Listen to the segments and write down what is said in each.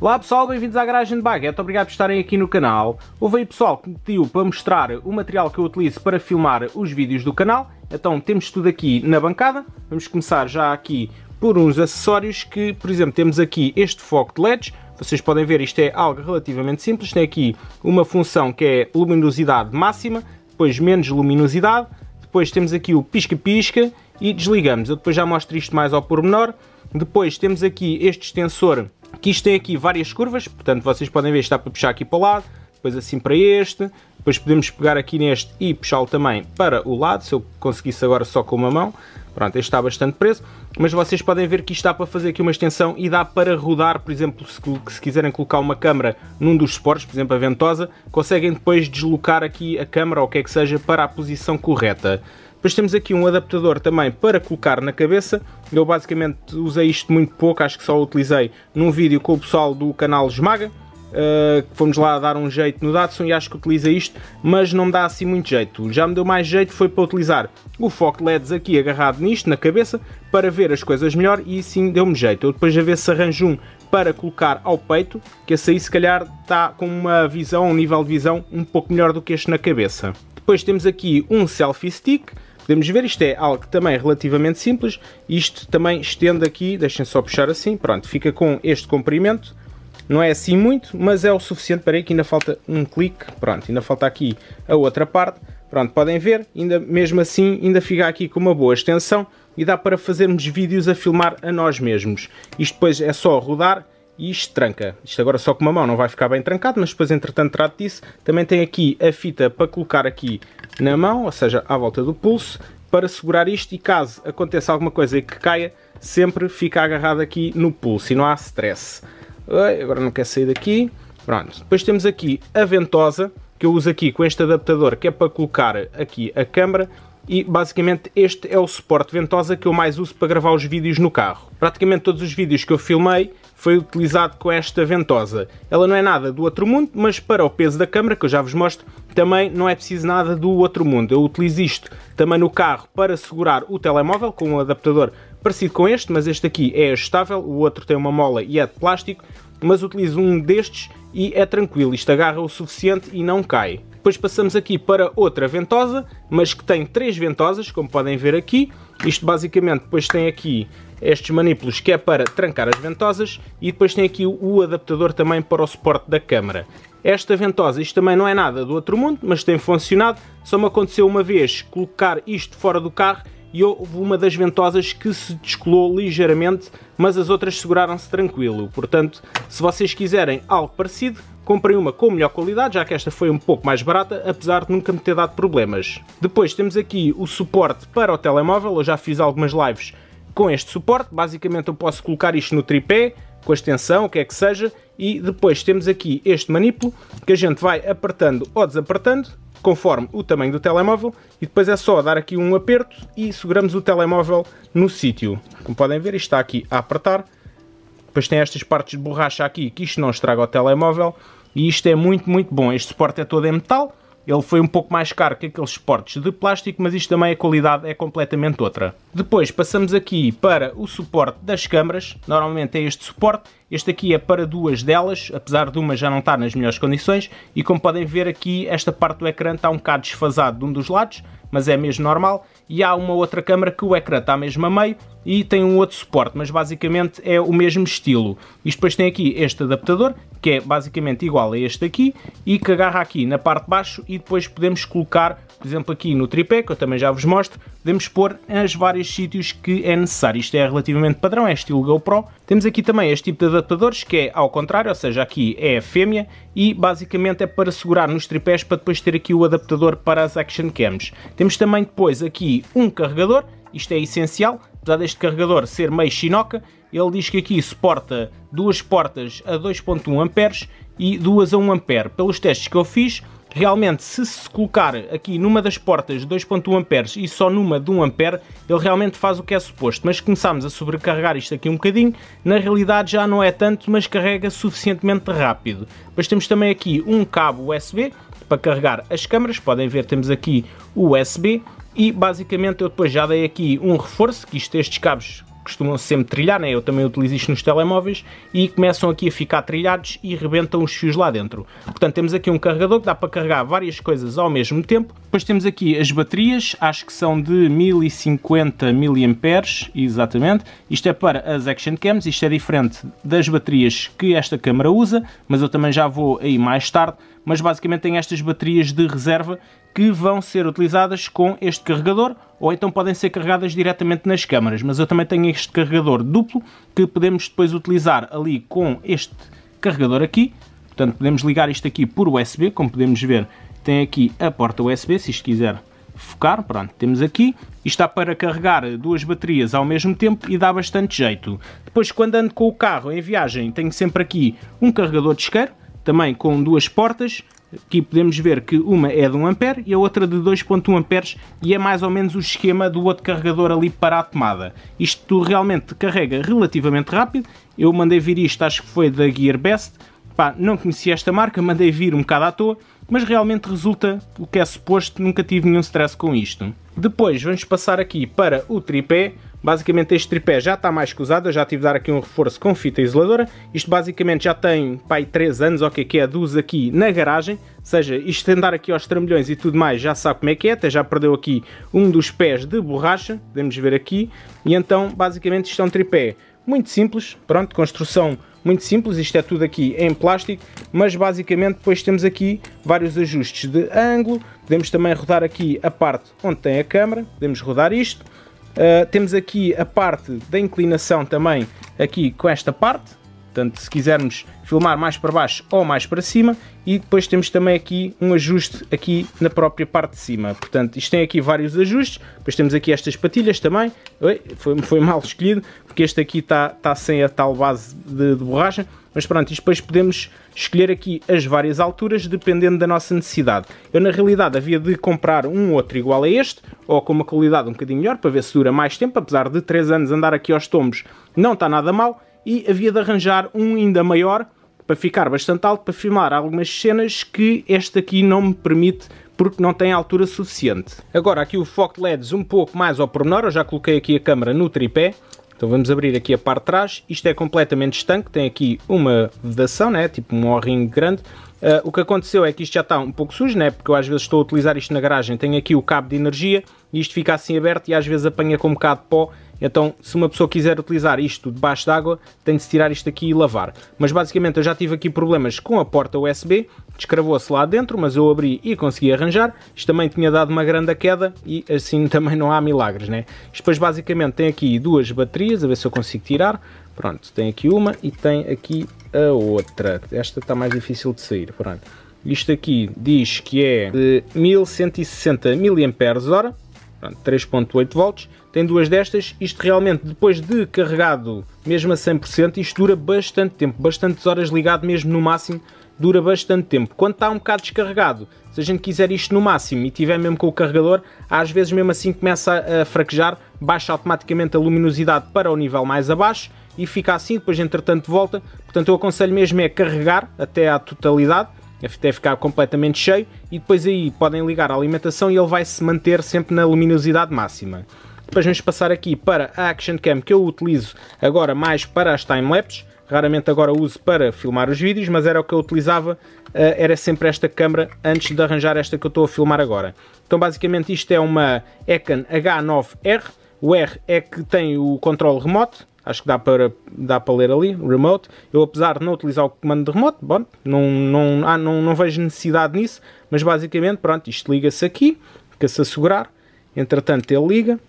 Olá pessoal, bem-vindos à Garagem de Baguette, obrigado por estarem aqui no canal. Houve aí pessoal que me pediu para mostrar o material que eu utilizo para filmar os vídeos do canal, então temos tudo aqui na bancada. Vamos começar já aqui por uns acessórios que, por exemplo, temos aqui este foco de LEDs. Vocês podem ver, isto é algo relativamente simples, tem aqui uma função que é luminosidade máxima, depois menos luminosidade, depois temos aqui o pisca-pisca e desligamos. Eu depois já mostro isto mais ao pormenor. Depois temos aqui este extensor, que isto tem aqui várias curvas, portanto vocês podem ver, está para puxar aqui para o lado, depois assim para este, depois podemos pegar aqui neste e puxá-lo também para o lado, se eu conseguisse agora só com uma mão. Pronto, este está bastante preso, mas vocês podem ver que isto dá para fazer aqui uma extensão e dá para rodar, por exemplo, se quiserem colocar uma câmera num dos suportes, por exemplo a ventosa, conseguem depois deslocar aqui a câmera ou o que é que seja para a posição correta. Depois temos aqui um adaptador também para colocar na cabeça. Eu basicamente usei isto muito pouco, acho que só o utilizei num vídeo com o pessoal do canal Esmaga, que fomos lá dar um jeito no Datsun e acho que utilizei isto, mas não me dá assim muito jeito. Já me deu mais jeito foi para utilizar o foco LEDs aqui agarrado nisto, na cabeça, para ver as coisas melhor e sim deu-me jeito. Eu depois a ver se arranjo um para colocar ao peito, que esse aí se calhar está com uma visão, um nível de visão um pouco melhor do que este na cabeça. Depois temos aqui um selfie stick, podemos ver, isto é algo também relativamente simples, isto também estende aqui, deixem só puxar assim, pronto, fica com este comprimento, não é assim muito, mas é o suficiente. Para aí que ainda falta um clique, pronto, ainda falta aqui a outra parte, pronto, podem ver, ainda, mesmo assim ainda fica aqui com uma boa extensão e dá para fazermos vídeos a filmar a nós mesmos. Isto depois é só rodar e isto tranca. Isto agora só com uma mão não vai ficar bem trancado, mas depois entretanto trato disso. Também tem aqui a fita para colocar aqui na mão, ou seja, à volta do pulso, para segurar isto e caso aconteça alguma coisa e que caia, sempre fica agarrado aqui no pulso e não há stress. Agora não quer sair daqui. Pronto. Depois temos aqui a ventosa, que eu uso aqui com este adaptador, que é para colocar aqui a câmera. E basicamente este é o suporte ventosa que eu mais uso para gravar os vídeos no carro. Praticamente todos os vídeos que eu filmei foi utilizado com esta ventosa. Ela não é nada do outro mundo, mas para o peso da câmera, que eu já vos mostro, também não é preciso nada do outro mundo. Eu utilizo isto também no carro para segurar o telemóvel com um adaptador parecido com este, mas este aqui é ajustável, o outro tem uma mola e é de plástico, mas utilizo um destes e é tranquilo, isto agarra o suficiente e não cai. Depois passamos aqui para outra ventosa, mas que tem três ventosas, como podem ver aqui. Isto basicamente depois tem aqui estes manípulos que é para trancar as ventosas e depois tem aqui o adaptador também para o suporte da câmara. Esta ventosa, isto também não é nada do outro mundo, mas tem funcionado. Só me aconteceu uma vez colocar isto fora do carro e houve uma das ventosas que se descolou ligeiramente, mas as outras seguraram-se tranquilo. Portanto, se vocês quiserem algo parecido, comprei uma com melhor qualidade, já que esta foi um pouco mais barata, apesar de nunca me ter dado problemas. Depois temos aqui o suporte para o telemóvel, eu já fiz algumas lives com este suporte. Basicamente eu posso colocar isto no tripé, com a extensão, o que é que seja, e depois temos aqui este manípulo, que a gente vai apertando ou desapertando, conforme o tamanho do telemóvel, e depois é só dar aqui um aperto e seguramos o telemóvel no sítio. Como podem ver, isto está aqui a apertar. Depois tem estas partes de borracha aqui, que isto não estraga o telemóvel. E isto é muito, muito bom. Este suporte é todo em metal. Ele foi um pouco mais caro que aqueles suportes de plástico, mas isto também a qualidade é completamente outra. Depois passamos aqui para o suporte das câmaras. Normalmente é este suporte. Este aqui é para duas delas, apesar de uma já não estar nas melhores condições. E como podem ver aqui, esta parte do ecrã está um bocado desfasado de um dos lados, mas é mesmo normal. E há uma outra câmara que o ecrã está mesmo a meio e tem um outro suporte, mas basicamente é o mesmo estilo. E depois tem aqui este adaptador, que é basicamente igual a este aqui, e que agarra aqui na parte de baixo e depois podemos colocar, por exemplo, aqui no tripé, que eu também já vos mostro, podemos pôr nos vários sítios que é necessário. Isto é relativamente padrão, é estilo GoPro. Temos aqui também este tipo de adaptadores, que é ao contrário, ou seja, aqui é a fêmea, e basicamente é para segurar nos tripés para depois ter aqui o adaptador para as action cams. Temos também depois aqui um carregador, isto é essencial, apesar deste carregador ser meio chinoca, ele diz que aqui suporta duas portas a 2.1 A e duas a 1 A. Pelos testes que eu fiz, realmente se colocar aqui numa das portas 2.1 A e só numa de 1 A, ele realmente faz o que é suposto, mas começámos a sobrecarregar isto aqui um bocadinho, na realidade já não é tanto, mas carrega suficientemente rápido. Depois temos também aqui um cabo USB para carregar as câmaras, podem ver, temos aqui o USB. E basicamente eu depois já dei aqui um reforço, que estes cabos costumam sempre trilhar, né? Eu também utilizo isto nos telemóveis, e começam aqui a ficar trilhados e rebentam os fios lá dentro. Portanto, temos aqui um carregador que dá para carregar várias coisas ao mesmo tempo. Depois temos aqui as baterias, acho que são de 1050 mAh, exatamente. Isto é para as action cams, isto é diferente das baterias que esta câmera usa, mas eu também já vou aí mais tarde. Mas basicamente tem estas baterias de reserva que vão ser utilizadas com este carregador, ou então podem ser carregadas diretamente nas câmaras, mas eu também tenho este carregador duplo que podemos depois utilizar ali com este carregador aqui. Portanto, podemos ligar isto aqui por USB, como podemos ver tem aqui a porta USB, se isto quiser focar, pronto, temos aqui. Isto dá para carregar duas baterias ao mesmo tempo e dá bastante jeito. Depois, quando ando com o carro em viagem, tenho sempre aqui um carregador de isqueiro, também com duas portas. Aqui podemos ver que uma é de 1 A e a outra de 2.1 A, e é mais ou menos o esquema do outro carregador ali para a tomada. Isto realmente carrega relativamente rápido. Eu mandei vir isto, acho que foi da GearBest. Pá, não conhecia esta marca, mandei vir um bocado à toa, mas realmente resulta o que é suposto, nunca tive nenhum stress com isto. Depois vamos passar aqui para o tripé. Basicamente este tripé já está mais que usado, eu já tive de dar aqui um reforço com fita isoladora. Isto basicamente já tem, pai, 3 anos, ou o que é, de uso aqui na garagem. Ou seja, isto andar aqui aos trambolhões e tudo mais já sabe como é que é, até já perdeu aqui um dos pés de borracha, podemos ver aqui. E então basicamente isto é um tripé muito simples, pronto, construção muito simples, isto é tudo aqui em plástico, mas basicamente depois temos aqui vários ajustes de ângulo, podemos também rodar aqui a parte onde tem a câmera, podemos rodar isto, temos aqui a parte da inclinação também aqui com esta parte, portanto se quisermos filmar mais para baixo ou mais para cima, e depois temos também aqui um ajuste aqui na própria parte de cima, portanto isto tem aqui vários ajustes, depois temos aqui estas patilhas também. Oi, foi mal escolhido, porque este aqui está sem a tal base de borracha, mas pronto, isto depois podemos escolher aqui as várias alturas dependendo da nossa necessidade. Eu na realidade havia de comprar um outro igual a este, ou com uma qualidade um bocadinho melhor, para ver se dura mais tempo, apesar de 3 anos andar aqui aos tombos não está nada mal, e havia de arranjar um ainda maior, para ficar bastante alto, para filmar algumas cenas que este aqui não me permite, porque não tem altura suficiente. Agora aqui o foco de LEDs um pouco mais ao pormenor, eu já coloquei aqui a câmera no tripé, então vamos abrir aqui a parte de trás, isto é completamente estanque, tem aqui uma vedação, né? Tipo um O-ring grande. O que aconteceu é que isto já está um pouco sujo, né? Porque eu às vezes estou a utilizar isto na garagem, tenho aqui o cabo de energia, e isto fica assim aberto e às vezes apanha com um bocado de pó. Então, se uma pessoa quiser utilizar isto debaixo d'água, tem de se tirar isto aqui e lavar. Mas basicamente eu já tive aqui problemas com a porta USB, descravou-se lá dentro, mas eu abri e consegui arranjar. Isto também tinha dado uma grande queda e assim também não há milagres, né? Isto depois basicamente tem aqui duas baterias, a ver se eu consigo tirar. Pronto, tem aqui uma e tem aqui a outra. Esta está mais difícil de sair, pronto. Isto aqui diz que é de 1160 mAh. 3.8 V, tem duas destas. Isto realmente depois de carregado mesmo a 100%, isto dura bastante tempo, bastantes horas ligado mesmo no máximo, dura bastante tempo. Quando está um bocado descarregado, se a gente quiser isto no máximo e tiver mesmo com o carregador, às vezes mesmo assim começa a fraquejar, baixa automaticamente a luminosidade para o nível mais abaixo e fica assim, depois entretanto volta. Portanto eu aconselho mesmo é carregar até à totalidade, até ficar completamente cheio, e depois aí podem ligar a alimentação e ele vai se manter sempre na luminosidade máxima. Depois vamos passar aqui para a Action Cam, que eu utilizo agora mais para as timelapses, raramente agora uso para filmar os vídeos, mas era o que eu utilizava, era sempre esta câmera antes de arranjar esta que eu estou a filmar agora. Então basicamente isto é uma Eken H9R, o R é que tem o controle remoto, acho que dá para ler ali, remote. Eu apesar de não utilizar o comando de remote, bom, não vejo necessidade nisso, mas basicamente, pronto, isto liga-se aqui, fica-se a segurar, entretanto ele liga,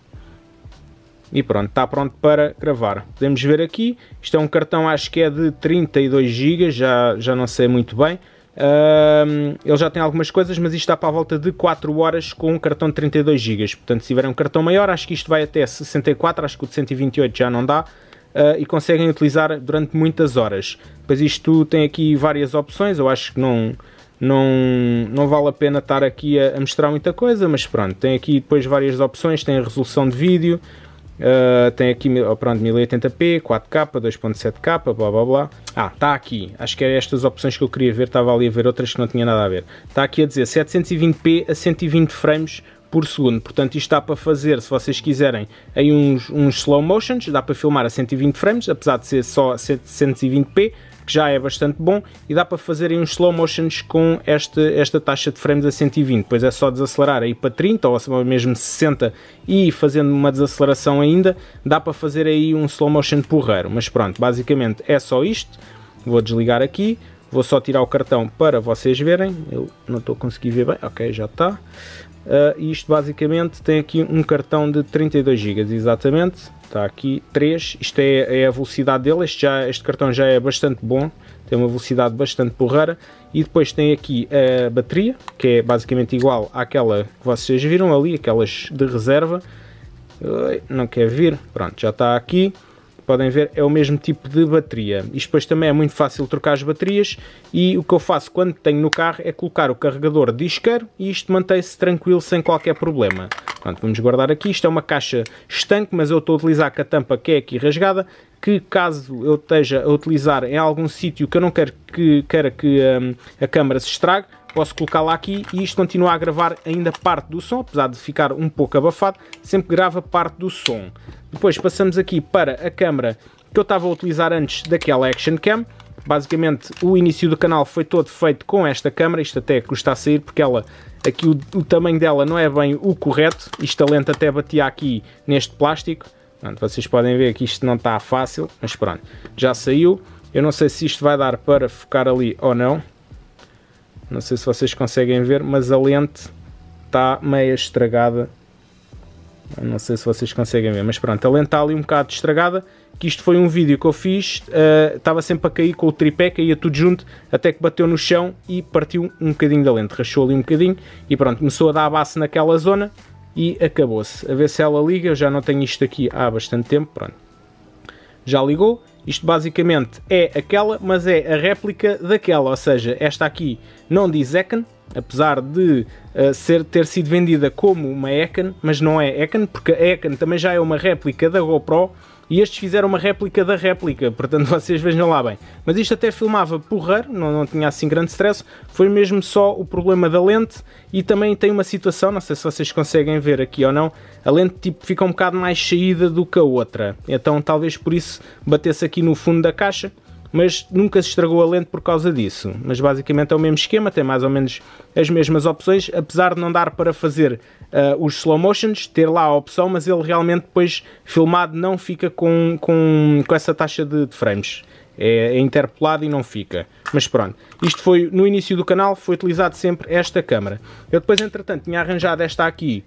e pronto, está pronto para gravar. Podemos ver aqui, isto é um cartão, acho que é de 32 GB, já não sei muito bem. Ele já tem algumas coisas, mas isto está para a volta de 4 horas com um cartão de 32 GB, portanto se tiver um cartão maior, acho que isto vai até 64, acho que o de 128 já não dá, e conseguem utilizar durante muitas horas. Pois isto tem aqui várias opções, eu acho que não vale a pena estar aqui a mostrar muita coisa, mas pronto, tem aqui depois várias opções, tem a resolução de vídeo, tem aqui, pronto, 1080p, 4K, 2.7K, blá blá blá. Ah, está aqui, acho que eram estas opções que eu queria ver, estava ali a ver outras que não tinha nada a ver. Está aqui a dizer 720p a 120 frames por segundo. Portanto, isto dá para fazer, se vocês quiserem, em uns slow motions, dá para filmar a 120 frames, apesar de ser só 720p, que já é bastante bom, e dá para fazer em uns slow motions com esta taxa de frames a 120, pois é só desacelerar aí para 30 ou mesmo 60 e fazendo uma desaceleração ainda, dá para fazer aí um slow motion porreiro. Mas pronto, basicamente é só isto. Vou desligar aqui, vou só tirar o cartão para vocês verem, eu não estou a conseguir ver bem, ok, já está. E isto basicamente tem aqui um cartão de 32 GB, exatamente, está aqui 3, isto é a velocidade dele, este cartão já é bastante bom, tem uma velocidade bastante porreira, e depois tem aqui a bateria, que é basicamente igual àquela que vocês viram ali, aquelas de reserva, não quer vir, pronto, já está aqui. Podem ver, é o mesmo tipo de bateria. Isto depois também é muito fácil trocar as baterias, e o que eu faço quando tenho no carro é colocar o carregador disqueiro e isto mantém-se tranquilo sem qualquer problema. Pronto, vamos guardar aqui. Isto é uma caixa estanque, mas eu estou a utilizar com a tampa que é aqui rasgada, que caso eu esteja a utilizar em algum sítio que eu não queira que a câmera se estrague, posso colocá-la aqui e isto continua a gravar ainda parte do som, apesar de ficar um pouco abafado, sempre grava parte do som. Depois passamos aqui para a câmera que eu estava a utilizar antes, daquela Action Cam. Basicamente o início do canal foi todo feito com esta câmera, isto até custa a sair porque ela, aqui o tamanho dela não é bem o correto, isto a lente até batia aqui neste plástico. Pronto, vocês podem ver que isto não está fácil, mas pronto, já saiu. Eu não sei se isto vai dar para focar ali ou não. Não sei se vocês conseguem ver, mas a lente está meio estragada. Não sei se vocês conseguem ver, mas pronto, a lente está ali um bocado estragada. Que isto foi um vídeo que eu fiz, estava sempre a cair com o tripé, caía tudo junto, até que bateu no chão e partiu um bocadinho da lente, rachou ali um bocadinho e pronto, começou a dar a base naquela zona e acabou-se. A ver se ela liga, eu já não tenho isto aqui há bastante tempo, pronto. Já ligou. Isto basicamente é aquela, mas é a réplica daquela, ou seja, esta aqui não diz Eken, apesar de ter sido vendida como uma Eken, mas não é Eken, porque a Eken também já é uma réplica da GoPro, e estes fizeram uma réplica da réplica, portanto vocês vejam lá bem. Mas isto até filmava porreiro, não tinha assim grande stress, foi mesmo só o problema da lente, e também tem uma situação, não sei se vocês conseguem ver aqui ou não, a lente tipo, fica um bocado mais saída do que a outra, então talvez por isso batesse aqui no fundo da caixa, mas nunca se estragou a lente por causa disso. Mas basicamente é o mesmo esquema, tem mais ou menos as mesmas opções, apesar de não dar para fazer os slow motions, ter lá a opção, mas ele realmente depois filmado não fica com essa taxa de frames, é interpolado e não fica. Mas pronto, isto foi no início do canal, foi utilizado sempre esta câmera. Eu depois entretanto tinha arranjado esta aqui,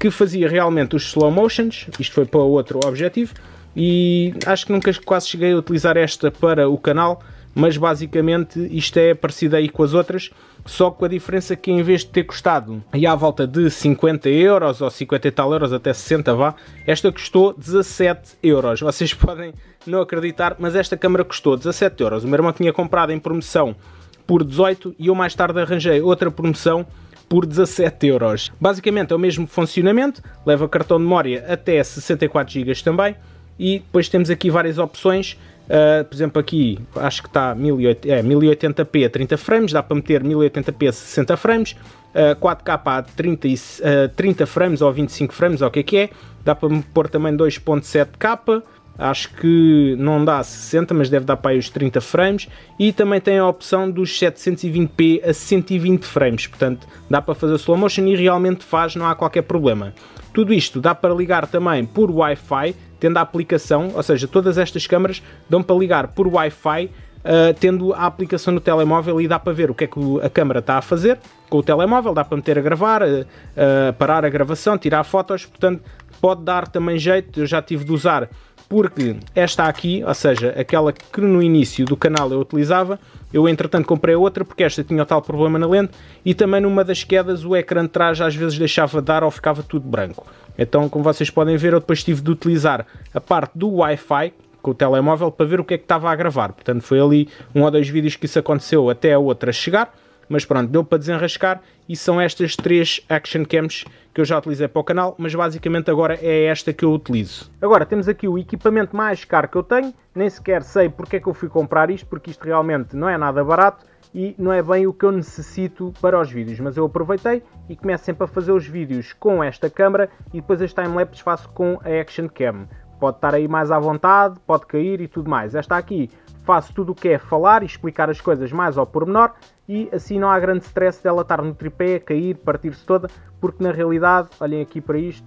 que fazia realmente os slow motions, isto foi para outro objetivo, e acho que nunca quase cheguei a utilizar esta para o canal, mas basicamente isto é parecido aí com as outras, só com a diferença que em vez de ter custado aí à volta de 50 euros ou 50 e tal euros, até 60 vá, esta custou 17 euros. Vocês podem não acreditar, mas esta câmara custou 17 euros. O meu irmão tinha comprado em promoção por 18 e eu mais tarde arranjei outra promoção por 17 euros. Basicamente é o mesmo funcionamento, leva cartão de memória até 64 GB também. E depois temos aqui várias opções, por exemplo aqui acho que está 1080p a 30 frames, dá para meter 1080p a 60 frames, 4K a 30 frames ou 25 frames, ou o que é, dá para pôr também 2.7K, acho que não dá a 60, mas deve dar para aí os 30 frames, e também tem a opção dos 720p a 120 frames, portanto dá para fazer slow motion e realmente faz, não há qualquer problema. Tudo isto dá para ligar também por Wi-Fi, tendo a aplicação, ou seja, todas estas câmaras dão para ligar por Wi-Fi, tendo a aplicação no telemóvel, e dá para ver o que é que a câmera está a fazer com o telemóvel, dá para meter a gravar, parar a gravação, tirar fotos, portanto pode dar também jeito. Eu já tive de usar, porque esta aqui, ou seja, aquela que no início do canal eu utilizava, eu entretanto comprei outra porque esta tinha o tal problema na lente, e também numa das quedas o ecrã de trás às vezes deixava de dar ou ficava tudo branco. Então, como vocês podem ver, eu depois tive de utilizar a parte do Wi-Fi com o telemóvel para ver o que é que estava a gravar. Portanto, foi ali um ou dois vídeos que isso aconteceu até a outra chegar. Mas pronto, deu para desenrascar, e são estas três Action Cams que eu já utilizei para o canal, mas basicamente agora é esta que eu utilizo. Agora temos aqui o equipamento mais caro que eu tenho, nem sequer sei porque é que eu fui comprar isto, porque isto realmente não é nada barato, e não é bem o que eu necessito para os vídeos, mas eu aproveitei e começo sempre a fazer os vídeos com esta câmera e depois as timelapses faço com a Action Cam. Pode estar aí mais à vontade, pode cair e tudo mais. Esta aqui faço tudo o que é falar e explicar as coisas mais ao pormenor e assim não há grande stress dela estar no tripé, cair, partir-se toda, porque na realidade, olhem aqui para isto,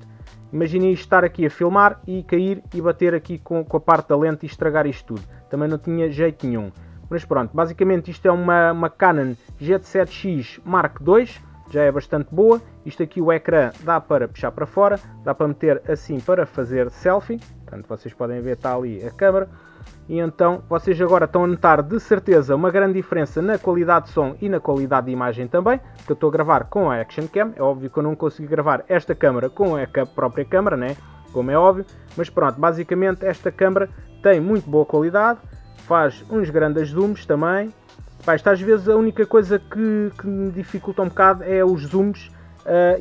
imaginem estar aqui a filmar e cair e bater aqui com a parte da lente e estragar isto tudo. Também não tinha jeito nenhum. Mas pronto, basicamente isto é uma Canon G7X Mark II, já é bastante boa. Isto aqui o ecrã dá para puxar para fora, dá para meter assim para fazer selfie. Portanto, vocês podem ver, está ali a câmera. E então, vocês agora estão a notar de certeza uma grande diferença na qualidade de som e na qualidade de imagem também, porque eu estou a gravar com a Action Cam. É óbvio que eu não consegui gravar esta câmera com a própria câmera, né? Como é óbvio. Mas pronto, basicamente esta câmera tem muito boa qualidade, faz uns grandes zooms também. Pá, isto às vezes a única coisa que me dificulta um bocado é os zooms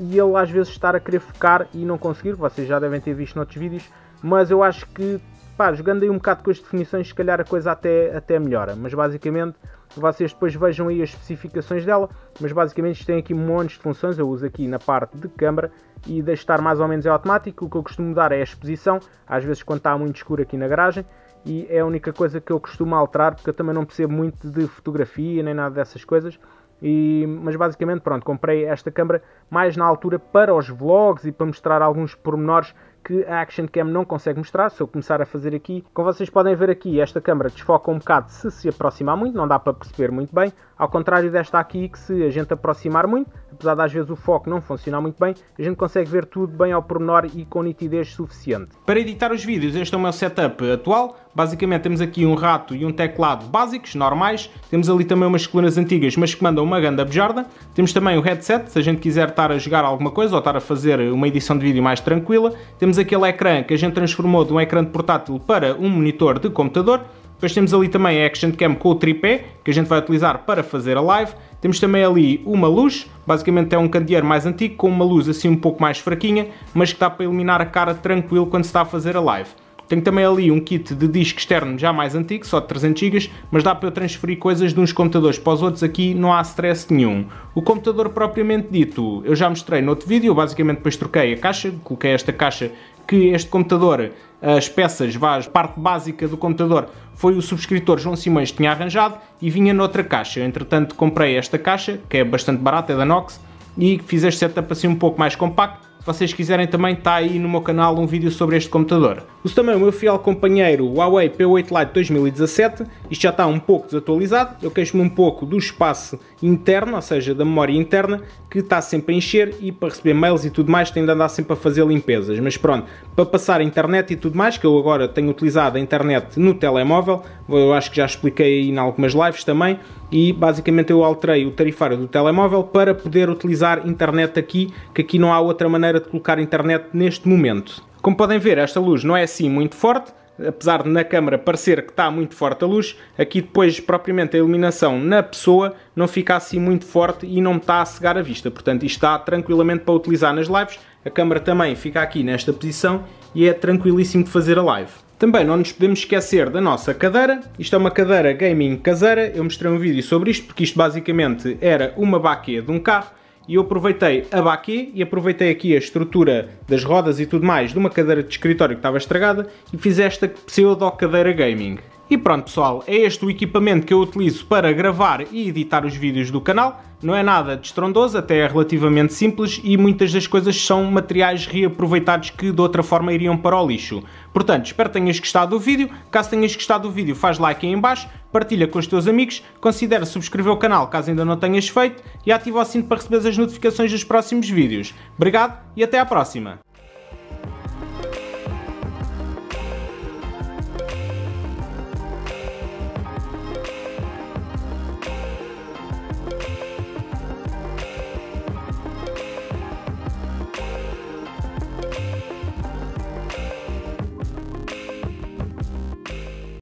e ele às vezes estar a querer focar e não conseguir, vocês já devem ter visto noutros vídeos, mas eu acho que pá, jogando aí um bocado com as definições, se calhar a coisa até melhora, mas basicamente vocês depois vejam aí as especificações dela, mas basicamente isto tem aqui montes de funções, eu uso aqui na parte de câmara e deixo estar mais ou menos é automático, o que eu costumo mudar é a exposição, às vezes quando está muito escuro aqui na garagem, e é a única coisa que eu costumo alterar, porque eu também não percebo muito de fotografia nem nada dessas coisas, mas basicamente pronto, comprei esta câmera mais na altura para os vlogs e para mostrar alguns pormenores que a Action Cam não consegue mostrar. Se eu começar a fazer aqui, como vocês podem ver aqui, esta câmera desfoca um bocado se aproximar muito, não dá para perceber muito bem, ao contrário desta aqui que se a gente aproximar muito, apesar de às vezes o foco não funcionar muito bem, a gente consegue ver tudo bem ao pormenor e com nitidez suficiente. Para editar os vídeos, este é o meu setup atual. Basicamente temos aqui um rato e um teclado básicos, normais, temos ali também umas colunas antigas, mas que mandam uma ganda bejarda, temos também o headset, se a gente quiser estar a jogar alguma coisa ou estar a fazer uma edição de vídeo mais tranquila, temos aquele ecrã que a gente transformou de um ecrã de portátil para um monitor de computador, depois temos ali também a Action Cam com o tripé, que a gente vai utilizar para fazer a live, temos também ali uma luz, basicamente é um candeeiro mais antigo, com uma luz assim um pouco mais fraquinha, mas que dá para iluminar a cara tranquilo quando se está a fazer a live. Tenho também ali um kit de disco externo já mais antigo, só de 300 GB, mas dá para eu transferir coisas de uns computadores para os outros, aqui não há stress nenhum. O computador propriamente dito, eu já mostrei noutro vídeo, basicamente depois troquei a caixa, coloquei esta caixa que este computador, as peças, a parte básica do computador foi o subscritor João Simões que tinha arranjado e vinha noutra caixa. Eu, entretanto, comprei esta caixa, que é bastante barata, é da Nox, e fiz este setup assim um pouco mais compacto. Se vocês quiserem também, está aí no meu canal um vídeo sobre este computador. Uso também o meu fiel companheiro Huawei P8 Lite 2017, isto já está um pouco desatualizado, eu queixo-me um pouco do espaço interno, ou seja, da memória interna, que está sempre a encher e para receber mails e tudo mais tem de andar sempre a fazer limpezas, mas pronto, para passar a internet e tudo mais, que eu agora tenho utilizado a internet no telemóvel, eu acho que já expliquei aí em algumas lives também, e basicamente eu alterei o tarifário do telemóvel para poder utilizar internet aqui, que aqui não há outra maneira de colocar internet neste momento. Como podem ver, esta luz não é assim muito forte, apesar de na câmera parecer que está muito forte a luz, aqui depois propriamente a iluminação na pessoa não fica assim muito forte e não me está a cegar a vista, portanto isto está tranquilamente para utilizar nas lives, a câmera também fica aqui nesta posição e é tranquilíssimo de fazer a live. Também não nos podemos esquecer da nossa cadeira, isto é uma cadeira gaming caseira, eu mostrei um vídeo sobre isto porque isto basicamente era uma baquê de um carro, e eu aproveitei a baquê e aproveitei aqui a estrutura das rodas e tudo mais de uma cadeira de escritório que estava estragada e fiz esta pseudo cadeira gaming. E pronto pessoal, é este o equipamento que eu utilizo para gravar e editar os vídeos do canal. Não é nada de estrondoso, até é relativamente simples e muitas das coisas são materiais reaproveitados que de outra forma iriam para o lixo. Portanto, espero que tenhas gostado do vídeo. Caso tenhas gostado do vídeo, faz like aí em baixo, partilha com os teus amigos, considera subscrever o canal caso ainda não tenhas feito e ativa o sino para receber as notificações dos próximos vídeos. Obrigado e até à próxima!